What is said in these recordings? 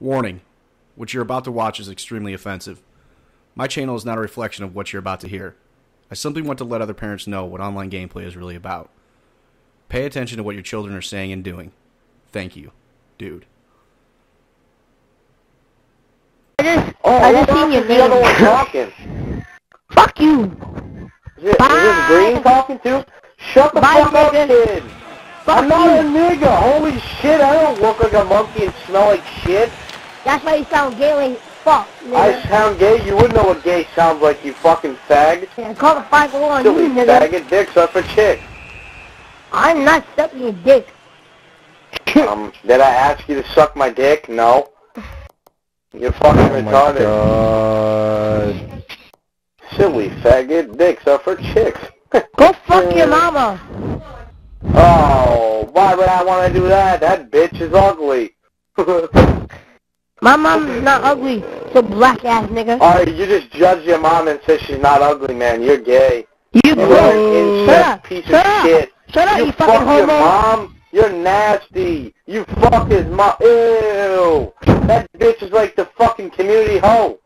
Warning, what you're about to watch is extremely offensive. My channel is not a reflection of what you're about to hear. I simply want to let other parents know what online gameplay is really about. Pay attention to what your children are saying and doing. Thank you, dude. I just seen your name. The other one talking. Fuck you. Is this Green talking too? Shut the fuck up, kid. I'm not a nigga. Holy shit, I don't look like a monkey and smell like shit. That's why you sound gay like fuck, nigga. I sound gay? You wouldn't know what gay sounds like, you fucking fag. Yeah, call the 501, silly you nigga. Faggot dick, suck for chick. I'm not sucking your dick. Did I ask you to suck my dick? No. You're fucking retarded. God. Silly faggot dick, suck for chicks. Go fuck your mama. Oh, why would I want to do that? That bitch is ugly. My mom's not ugly, so black ass nigga. Alright, you just judge your mom and say she's not ugly, man. You're gay. You broke. Shut up. Piece of shit. Shut up, you fucking homo. Your mom. You're nasty. You fuck his mom. Ew. That bitch is like the fucking community hoe.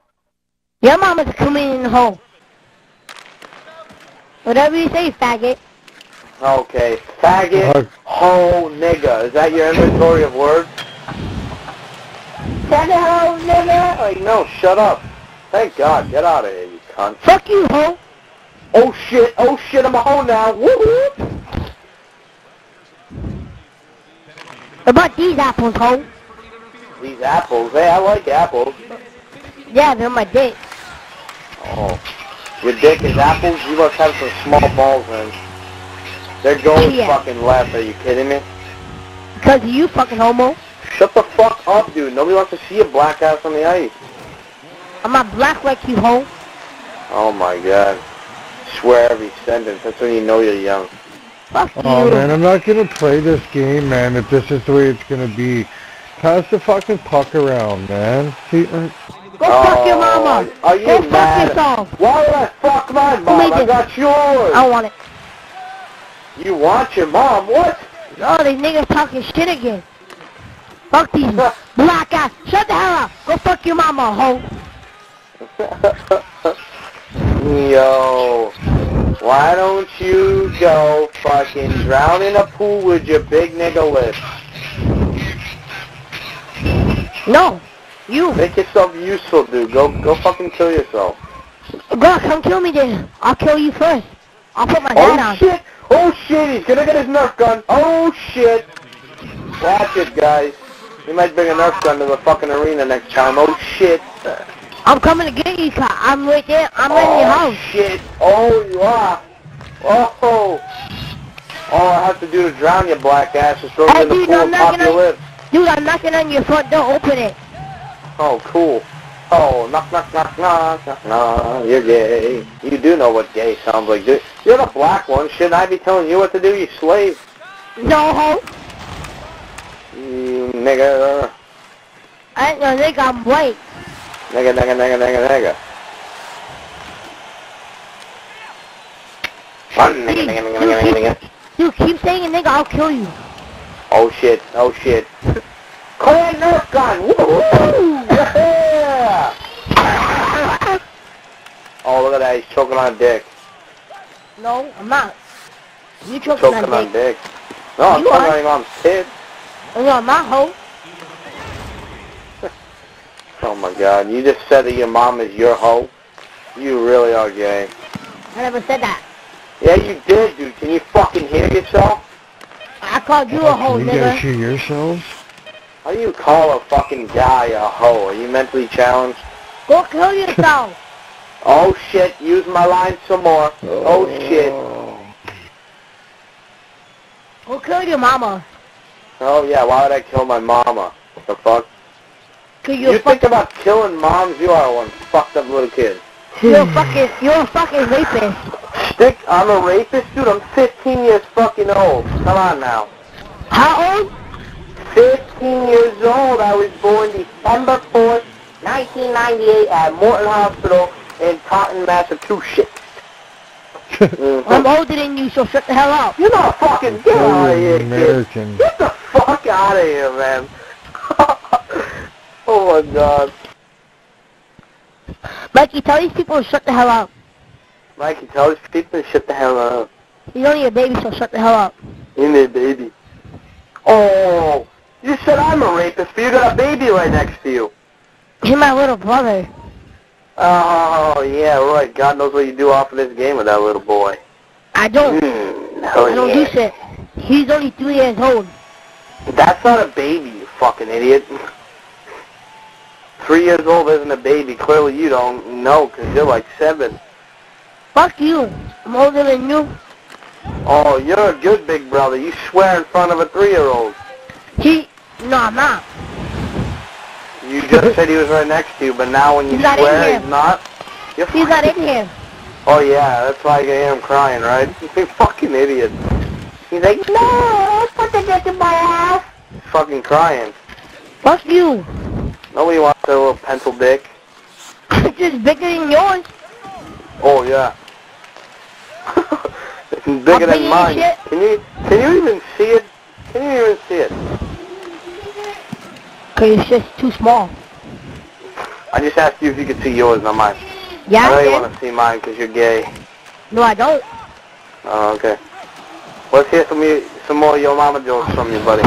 Your mom is a community hoe. Whatever you say, faggot. Okay, faggot, hoe, nigga. Is that your inventory of words? Shut up, nigga! Like, no, shut up. Thank God, get out of here, you cunt. Fuck you, hoe! Oh shit, I'm a hoe now! Woohoo! What about these apples, hoe? These apples? Hey, I like apples. Yeah, they're my dick. Oh. Your dick is apples? You must have some small balls in. They're going fucking left, are you kidding me? Because of you, fucking homo. Shut the fuck up, dude. Nobody wants to see a black ass on the ice. I'm not black like you, ho. Oh my god. Swear every sentence. That's when you know you're young. Fuck you. Oh man, I'm not gonna play this game, man, if this is the way it's gonna be. Pass the fucking puck around, man. See, go fuck your mama. Are you go mad? Fuck yourself. Why would I fuck my mom? I got yours. I want it. You want your mom? What? Oh, these niggas talking shit again. Fuck these black ass. Shut the hell up. Go fuck your mama, ho. Yo. Why don't you go fucking drown in a pool with your big nigga lips? No. You. Make yourself useful, dude. Go fucking kill yourself. Bro, come kill me then. I'll kill you first. I'll put my hat on. Shit. Oh shit, he's gonna get his Nerf gun. Oh shit. Watch it, guys. He might bring a Nerf gun to the fucking arena next time. Oh shit. I'm coming to get you, Kyle. I'm right there. I'm in your house. Oh shit. Oh, you are. Oh. All I have to do to drown your black ass is throw you in the pool and pop your lips. Dude, I'm knocking on your front door. Open it. Oh, cool. Oh, knock, knock, knock, knock, knock, knock, you're gay. You do know what gay sounds like, dude. You're the black one, shouldn't I be telling you what to do, you slave? No, ho. You nigga. I ain't no nigga, I'm white. Nigga, nigga, nigga, nigga, nigga. Nigga, nigga, nigga, nigga, nigga. You keep saying nigga, I'll kill you. Oh shit, oh shit. Call that Nerf gun, woo-hoo! Oh, look at that, he's choking on a dick. No, I'm not. You choking on a dick. No, I'm choking on your mom's kid. No, I'm not, hoe. Oh my god, you just said that your mom is your hoe? You really are gay. I never said that. Yeah, you did, dude. Can you fucking hear yourself? I called you a hoe, nigga. You guys hear yourselves? How do you call a fucking guy a hoe? Are you mentally challenged? Go kill yourself! Oh shit, use my line some more. Oh shit. Go kill your mama. Oh yeah, why would I kill my mama? What the fuck? You think about killing moms, you are one fucked up little kid. You're a fucking rapist. I'm a rapist, dude, I'm 15 years fucking old. Come on now. How old? 15 years old, I was born December 4th, 1998 at Morton Hospital in Taunton, Massachusetts. I'm older than you, so shut the hell up. You're not fucking... Get out of here, kid. Get the fuck out of here, man. Oh. Oh, God. Mikey, tell these people to shut the hell up. Mikey, tell these people to shut the hell up. He's only a baby, so shut the hell up. He's a baby. Oh, you said I'm a rapist, but you got a baby right next to you. He's my little brother. Oh, yeah, right. God knows what you do off of this game with that little boy. I don't. I don't do shit. He's only 3 years old. That's not a baby, you fucking idiot. 3 years old isn't a baby. Clearly you don't know, because you're like 7. Fuck you. I'm older than you. Oh, you're a good big brother. You swear in front of a 3-year-old. No, I'm not. You just said he was right next to you, but now when you swear he's not? He's not in here. Oh, yeah, that's why I hear him crying, right? He's a fucking idiot. He's like, no, don't put the dick in my ass. Fucking crying. Fuck you. Nobody wants their little pencil dick. It's just bigger than yours. Oh, yeah. It's bigger than mine. Can you even see it? Can you even see it? Because it's just too small. I just asked you if you could see yours, not mine. Yeah, I really want to see mine because you're gay. No, I don't. Oh, okay. Let's hear some more Yo Mama jokes from you, buddy.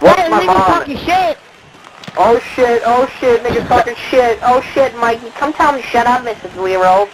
What's my mom? Talking shit. Oh shit, niggas talking shit. Oh shit, Mikey, come tell me to shut up, Mr. 3-year-old.